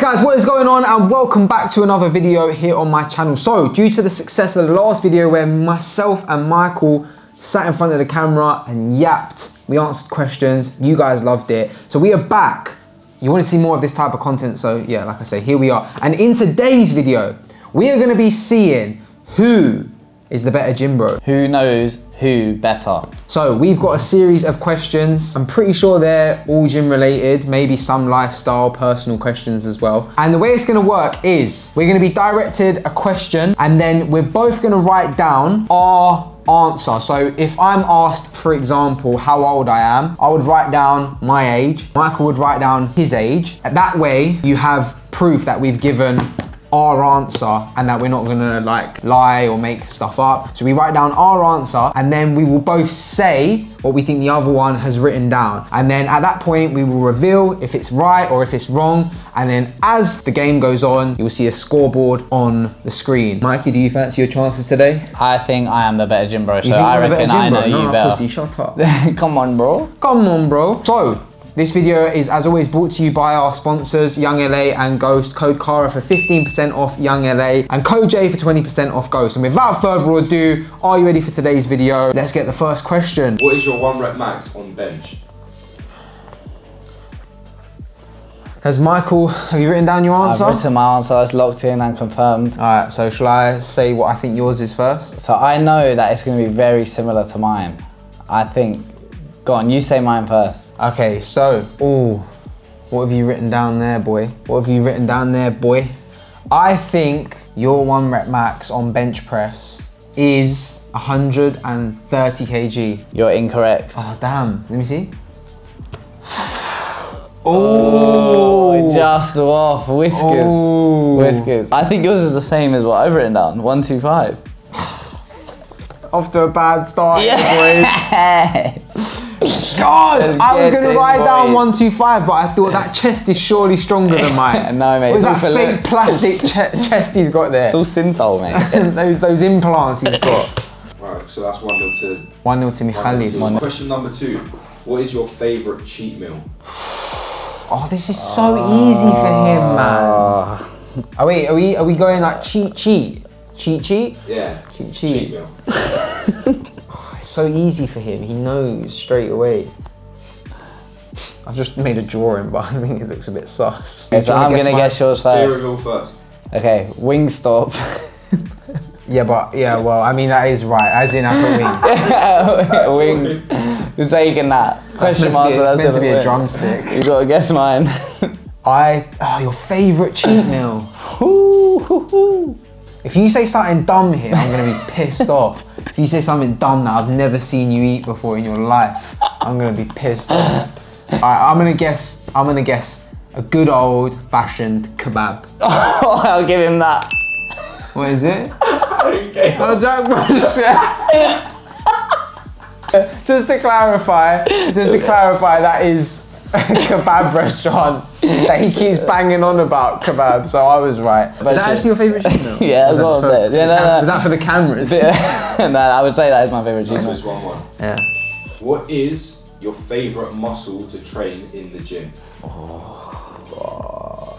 Thanks guys, what is going on and welcome back to another video here on my channel. So due to the success of the last video where myself and Michael sat in front of the camera and yapped, we answered questions, you guys loved it. So we are back. You want to see more of this type of content, so yeah, like I say, here we are. And in today's video, we are going to be seeing who is the better gym bro. Who knows who better? So we've got a series of questions. I'm pretty sure they're all gym related, maybe some lifestyle, personal questions as well. And the way it's gonna work is we're gonna be directed a question and then we're both gonna write down our answer. So if I'm asked, for example, how old I am, I would write down my age. Michael would write down his age. That way you have proof that we've given our answer and that we're not gonna like lie or make stuff up. So we write down our answer and then we will both say what we think the other one has written down. And then at that point we will reveal if it's right or if it's wrong. And then as the game goes on, you'll see a scoreboard on the screen. Mikey, do you fancy your chances today? I think I am the better gym bro, so I reckon I know you better. Pussy, shut up. Come on bro. Come on bro. So this video is, as always, brought to you by our sponsors, Young LA and Ghost. Code Cara for 15% off Young LA and code J for 20% off Ghost. And without further ado, are you ready for today's video? Let's get the first question. What is your 1 rep max on bench? Have you written down your answer? I've written my answer, it's locked in and confirmed. All right, so shall I say what I think yours is first? So I know that it's gonna be very similar to mine. I think, go on, you say mine first. Okay, so, what have you written down there, boy? What have you written down there, boy? I think your 1 rep max on bench press is 130 kg. You're incorrect. Oh, damn. Let me see. Oh, just off. Whiskers. Oh. Whiskers. I think yours is the same as what I've written down, 125. Off to a bad start, yes. Boys. God, I was gonna write down 125, but I thought that chest is surely stronger than mine. No, mate. What was that fake plastic chest he's got there? It's all synthol, mate. those implants he's got. Right, so that's 1-0 to... 1-0 to Michalis. Question number 2. What is your favourite cheat meal? Oh, this is so easy for him, man. Are we going like cheat? Cheat cheat? Yeah. Cheat cheat. Cheat meal. Oh, it's so easy for him, he knows straight away. I've just made a drawing, but I think it looks a bit sus. Okay, so I'm going to guess yours first. Okay, Wingstop. Yeah, but, yeah, well, I mean, that is right, as in I put wings. Wings. You're taking that. Question mark, that's meant to be a drumstick. You've got to guess mine. Your favourite cheat meal. If you say something dumb here, I'm gonna be pissed off. If you say something dumb that I've never seen you eat before in your life, I'm gonna be pissed off. All right, I'm gonna guess a good old fashioned kebab. Oh, I'll give him that. What is it? No joke, bro. Just to clarify, that is a kebab restaurant that he keeps banging on about kebab, so I was right. Is that actually your favourite cheat meal? Yeah, that's what I said. Was that for the cameras? Yeah. No, I would say that is my favourite cheat meal. That's 1-1. Yeah. What is your favourite muscle to train in the gym? Oh,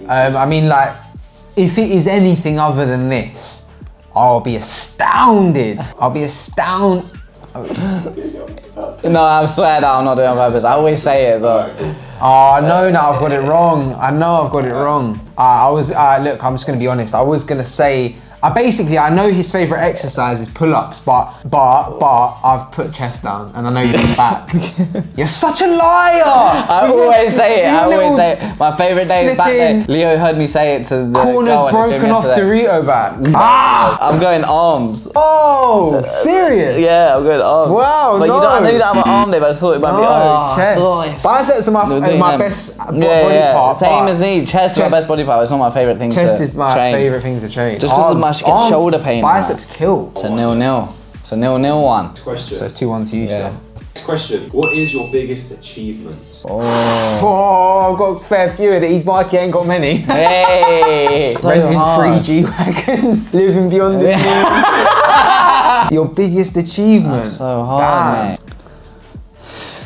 gosh. I mean, like, if it is anything other than this, I'll be astounded. I'll be astounded. No, I swear that I'm not doing it on purpose. I always say it as well. Oh, no, no, I've got it wrong. I know I've got it wrong. Look, I'm just going to be honest. I was going to say, I know his favourite exercise is pull-ups, but I've put chest down and I know you're back. You're such a liar! I always say it. My favourite day is back day. Leo heard me say it to the corner's broken off Dorito back. Ah! I'm going arms. Oh, serious? Yeah, I'm going arms. Wow, but no. I knew that I'm an arm day, but I thought it might be chest. Oh, biceps are my best body part. Same as me, chest is my best body part. It's not my favourite thing to train. Chest is my favourite thing to train. Just because of my shoulder pain. Biceps kill. So 0-0. So 0-0-1. Question. So it's 2-1 to you, still. Next question. What is your biggest achievement? Oh, I've got a fair few of these. Mikey ain't got many. Hey! So renting 3G wagons, living beyond the news. Your biggest achievement. That's so hard, mate.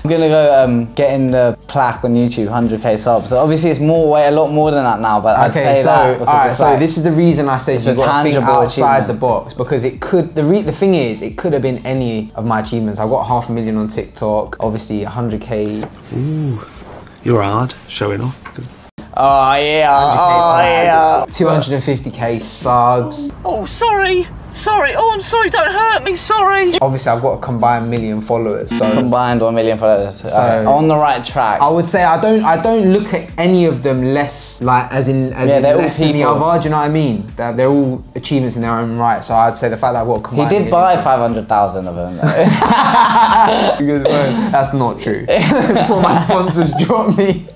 I'm gonna go get in the plaque on YouTube, 100K subs. So obviously it's more, a lot more than that now, but I'd say that because it's like, so this is the reason I say you've got to think outside the box, because it could, the thing is, it could have been any of my achievements. I've got 500,000 on TikTok, obviously 100K. Ooh, you're hard showing off. Oh yeah, oh yeah. 250K subs. Oh, sorry. Sorry, oh I'm sorry, don't hurt me, sorry. Obviously I've got a combined 1 million followers, so. Combined 1 million followers, so on the right track. I would say I don't look at any of them less, like as in less than the other, do you know what I mean? They're all achievements in their own right, so I'd say the fact that I've got a combined. He did buy 500,000 of them though. That's not true. Before my sponsors dropped me.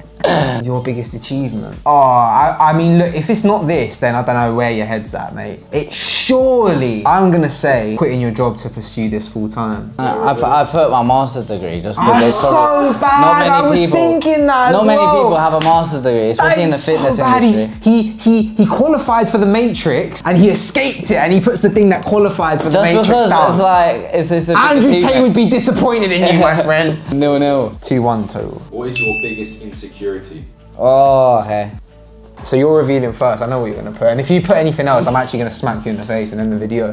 Your biggest achievement? Oh, I mean, look, if it's not this, then I don't know where your head's at, mate. It's surely, I'm gonna say, quitting your job to pursue this full time. I put my master's degree just because it's so bad. I was thinking that as well. Not many people have a master's degree, especially in the fitness industry. He qualified for the Matrix and he escaped it, and he puts the thing that qualified for the Matrix out. Just because it's like, it's a Andrew Tate would be disappointed in you, my friend. 0-0. 2-1 total. What is your biggest insecurity? Oh, okay. So you're revealing first, I know what you're going to put. And if you put anything else, I'm actually going to smack you in the face and end the video.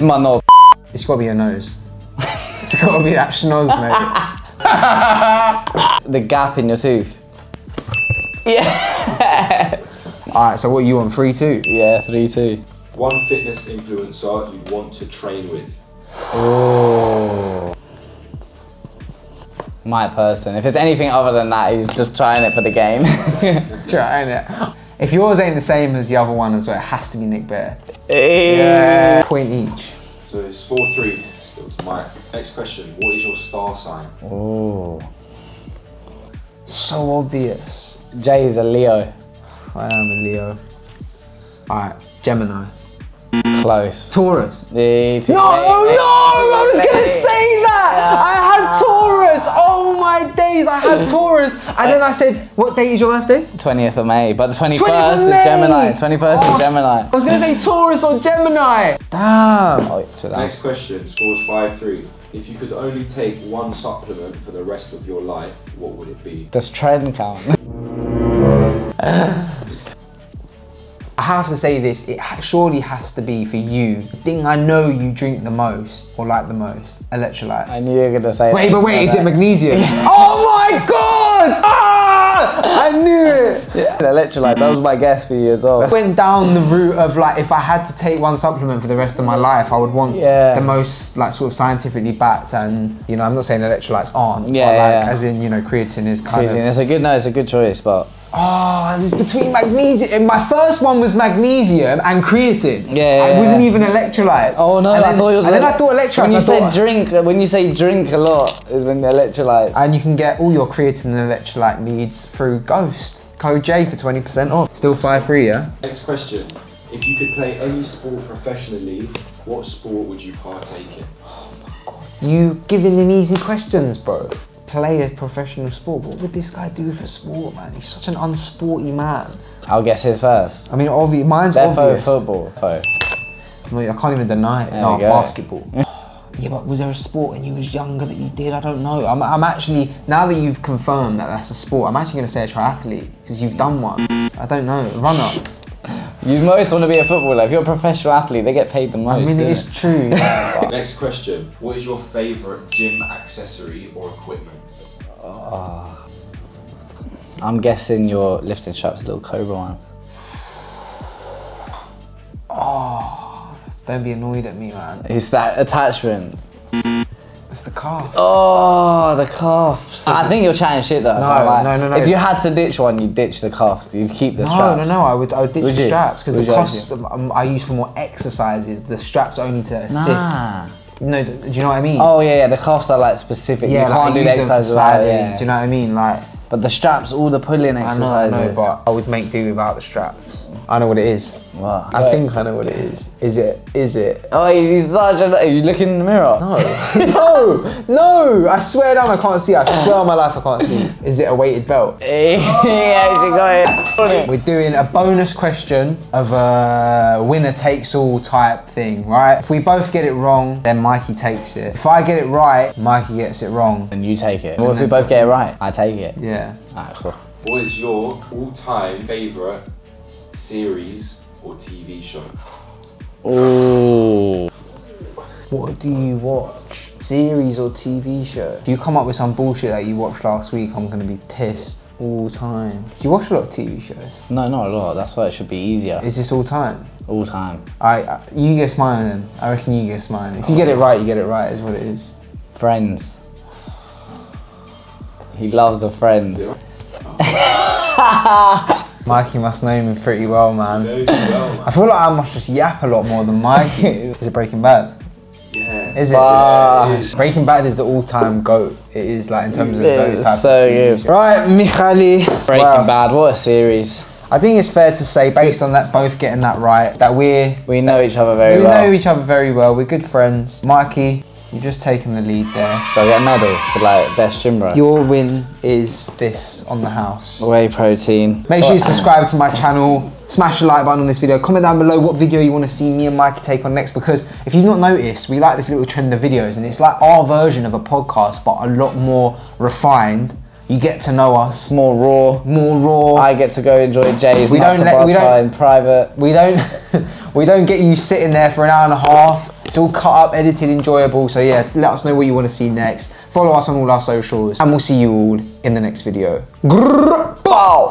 My knob. It's got to be your nose. It's got to be that schnoz, mate. The gap in your tooth. Yes! Alright, so what are you on, 3-2? Yeah, 3-2. One fitness influencer you want to train with. Oh. My person. If it's anything other than that, he's just trying it for the game. Trying it. If yours ain't the same as the other one as well, it has to be Nick Bare. Yeah. Point each. So it's 4-3. Still to Mike. Next question. What is your star sign? Oh. So obvious. Jay is a Leo. I am a Leo. Alright, Gemini. Close. Taurus. No, no! I was gonna say that! I had Taurus! Oh my days, I had Taurus! And then I said, what date is your birthday? 20th of May, but the 21st is Gemini. 21st is Gemini. I was gonna say Taurus or Gemini! Damn! Oh, next question, scores 5-3. If you could only take one supplement for the rest of your life, what would it be? Does Tren count? I have to say this, it surely has to be for you. The thing I know you drink the most, or like the most, electrolytes. I knew you were gonna say that. Wait, but wait, is it magnesium? Oh my god! Ah! I knew it! Yeah. Electrolytes, that was my guess for you as well. I went down the route of like, if I had to take one supplement for the rest of my life, I would want the most like sort of scientifically backed, and you know, I'm not saying electrolytes aren't, as in, you know, creatine is kind of... It's a good, no, it's a good choice, but... Oh, it was between magnesium. My first one was magnesium and creatine. Yeah. It wasn't even electrolytes. Oh no, I thought it was. And then I thought electrolytes. When you say drink, when you say drink a lot, is when the electrolytes. And you can get all your creatine and electrolyte needs through Ghost. Code J for 20% off. Still 5-3, yeah? Next question. If you could play any sport professionally, what sport would you partake in? Oh my god. You giving them easy questions, bro. Play a professional sport. What would this guy do for sport, man? He's such an unsporty man. I'll guess his first. I mean, mine's obvious. Football. I can't even deny it. There no, basketball. Yeah, but was there a sport when you was younger that you did? I don't know. I'm actually, now that you've confirmed that that's a sport, I'm actually going to say a triathlete, because you've done one. I don't know. Runner. You most want to be a footballer. If you're a professional athlete, they get paid the most. I mean, it's true. Next question. What is your favourite gym accessory or equipment? I'm guessing your lifting straps, little Cobra ones. Oh, don't be annoyed at me, man. It's that attachment. It's the calf. Oh, the calves. I think you're chatting shit though. No, like, no. If you had to ditch one, you'd ditch the calves. You'd keep the straps. No, I would ditch the straps, because the cuffs I use for more exercises. The straps are only to assist. No, do you know what I mean? Oh yeah, the cuffs are like specific. Yeah, you can't do the exercises without it. Do you know what I mean? Like, but the straps, all the pulling exercises. I know, but I would make do without the straps. I know what it is. Wow. I think I know what it is. Is it? Is it? Oh, he's such a... You look in the mirror. No. No. No. I swear down I can't see. I swear on my life I can't see. Is it a weighted belt? He actually got it. We're doing a bonus question of a winner takes all type thing, right? If we both get it wrong, then Mikey takes it. If I get it right, Mikey gets it wrong. And you take it. Well, if we both get it right, I take it. Yeah. Alright, cool. What is your all-time favourite series or TV show? Oh. What do you watch? Series or TV show? If you come up with some bullshit that you watched last week, I'm gonna be pissed. All time. Do you watch a lot of TV shows? No, not a lot. That's why it should be easier. Is this all time? All time. Alright, you guess mine then. I reckon you guess mine. If you get it right, you get it right, is what it is. Friends. He loves the Friends. Mikey must know me pretty well, man. I feel like I must just yap a lot more than Mikey. Is it Breaking Bad? Yeah. Is it? Yeah, it is. Breaking Bad is the all-time GOAT. It is, like, in terms of those types so of TV shows. Right, Michali. Breaking Bad, what a series. I think it's fair to say, based on that, both getting that right, that we know each other very well. We know each other very well. We're good friends. Mikey, you've just taken the lead there. So I get a medal for like best gym run. Your win is this on the house. Whey protein. Make sure you subscribe to my channel. Smash the like button on this video. Comment down below what video you want to see me and Mikey take on next, because if you've not noticed, we like this little trend of videos and it's like our version of a podcast, but a lot more refined. You get to know us. More raw. More raw. I get to go enjoy Jay's in private. We don't get you sitting there for an hour and a half. It's all cut up, edited, enjoyable. So yeah, let us know what you want to see next. Follow us on all our socials and we'll see you all in the next video.